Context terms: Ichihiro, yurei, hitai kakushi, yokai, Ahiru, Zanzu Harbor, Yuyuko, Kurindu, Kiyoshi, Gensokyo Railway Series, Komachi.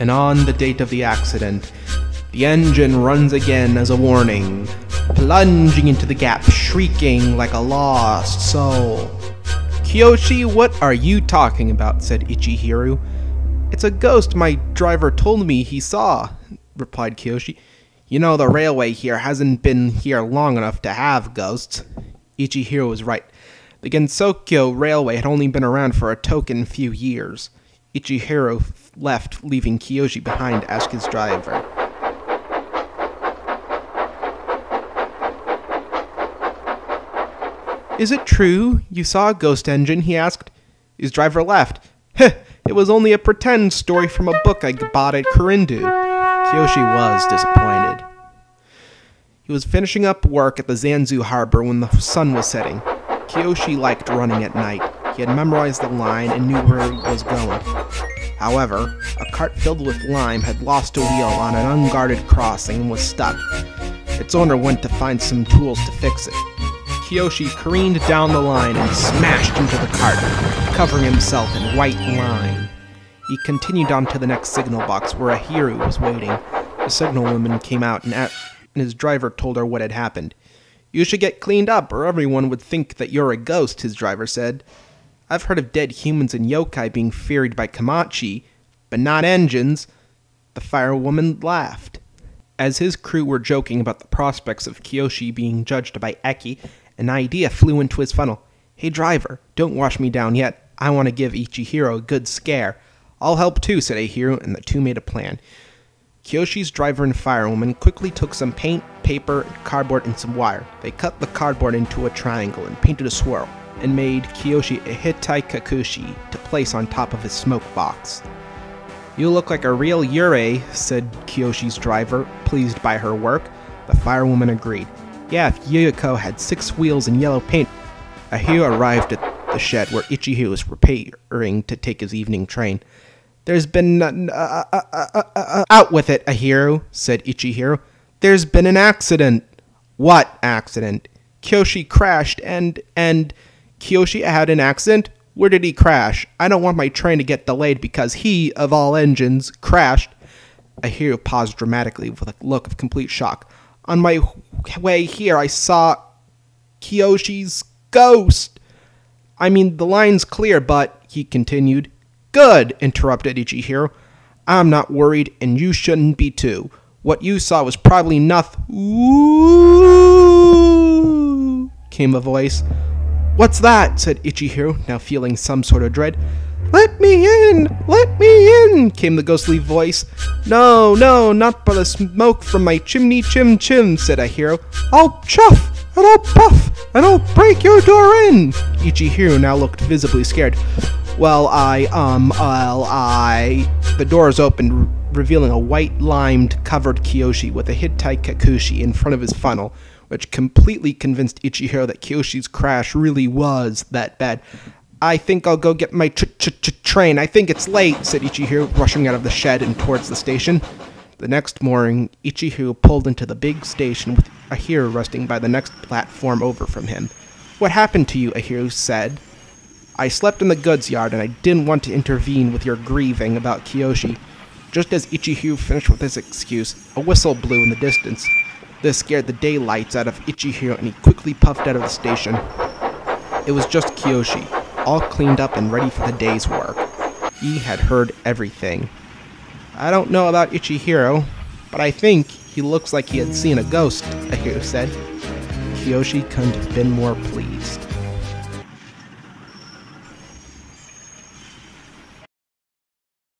and on the date of the accident, the engine runs again as a warning, plunging into the gap, shrieking like a lost soul. "Kiyoshi, what are you talking about?" said Ichihiro. "It's a ghost my driver told me he saw," replied Kiyoshi. "You know, the railway here hasn't been here long enough to have ghosts." Ichihiro was right. The Gensokyo Railway had only been around for a token few years. Ichihiro left, leaving Kiyoshi behind as his driver. "Is it true you saw a ghost engine?" he asked. His driver laughed. "Heh, it was only a pretend story from a book I bought at Kurindu." Kiyoshi was disappointed. He was finishing up work at the Zanzu Harbor when the sun was setting. Kiyoshi liked running at night. He had memorized the line and knew where it was going. However, a cart filled with lime had lost a wheel on an unguarded crossing and was stuck. Its owner went to find some tools to fix it. Kiyoshi careened down the line and smashed into the cart, covering himself in white lime. He continued on to the next signal box where Ahiru was waiting. The signal woman came out and his driver told her what had happened. "You should get cleaned up or everyone would think that you're a ghost," his driver said. "I've heard of dead humans and yokai being feared by Komachi, but not engines." The firewoman laughed. As his crew were joking about the prospects of Kiyoshi being judged by Eki, an idea flew into his funnel. "Hey driver, don't wash me down yet. I want to give Ichihiro a good scare." "I'll help too," said Ahiru, and the two made a plan. Kiyoshi's driver and firewoman quickly took some paint, paper, cardboard, and some wire. They cut the cardboard into a triangle and painted a swirl, and made Kiyoshi a hitai kakushi to place on top of his smoke box. "You look like a real yurei," said Kiyoshi's driver, pleased by her work. The firewoman agreed. "Yeah, if Yuyuko had 6 wheels and yellow paint." Ahiru arrived at the shed where Ichihiro was preparing to take his evening train. "There's been out with it, Ahiru," said Ichihiro. "There's been an accident." "What accident?" "Kiyoshi crashed and Kiyoshi had an accident? Where did he crash? I don't want my train to get delayed because he, of all engines, crashed." Ahiru paused dramatically with a look of complete shock. "On my way here, I saw Kiyoshi's ghost. I mean, the line's clear, but," he continued. "Good," interrupted Ichihiro. "I'm not worried, and you shouldn't be too. What you saw was probably nothing." "Ooh," came a voice. "What's that?" said Ichihiro, now feeling some sort of dread. "Let me in! Let me in!" came the ghostly voice. "No, no, not by the smoke from my chimney chim," said Ahiru. "I'll chuff, and I'll puff, and I'll break your door in!" Ichihiro now looked visibly scared. "Well, I... The doors opened, revealing a white-limed, covered Kiyoshi with a hitai kakushi in front of his funnel, which completely convinced Ichihiro that Kiyoshi's crash really was that bad. "I think I'll go get my train. I think it's late," said Ichihiro, rushing out of the shed and towards the station. The next morning, Ichihiro pulled into the big station with Ahiru resting by the next platform over from him. "What happened to you?" Ahiru said. "I slept in the goods yard and I didn't want to intervene with your grieving about Kiyoshi." Just as Ichihiro finished with his excuse, a whistle blew in the distance. This scared the daylights out of Ichihiro and he quickly puffed out of the station. It was just Kiyoshi, all cleaned up and ready for the day's work. He had heard everything. "I don't know about Ichihiro, but I think he looks like he had seen a ghost," Ahiru said. Kiyoshi couldn't have been more pleased.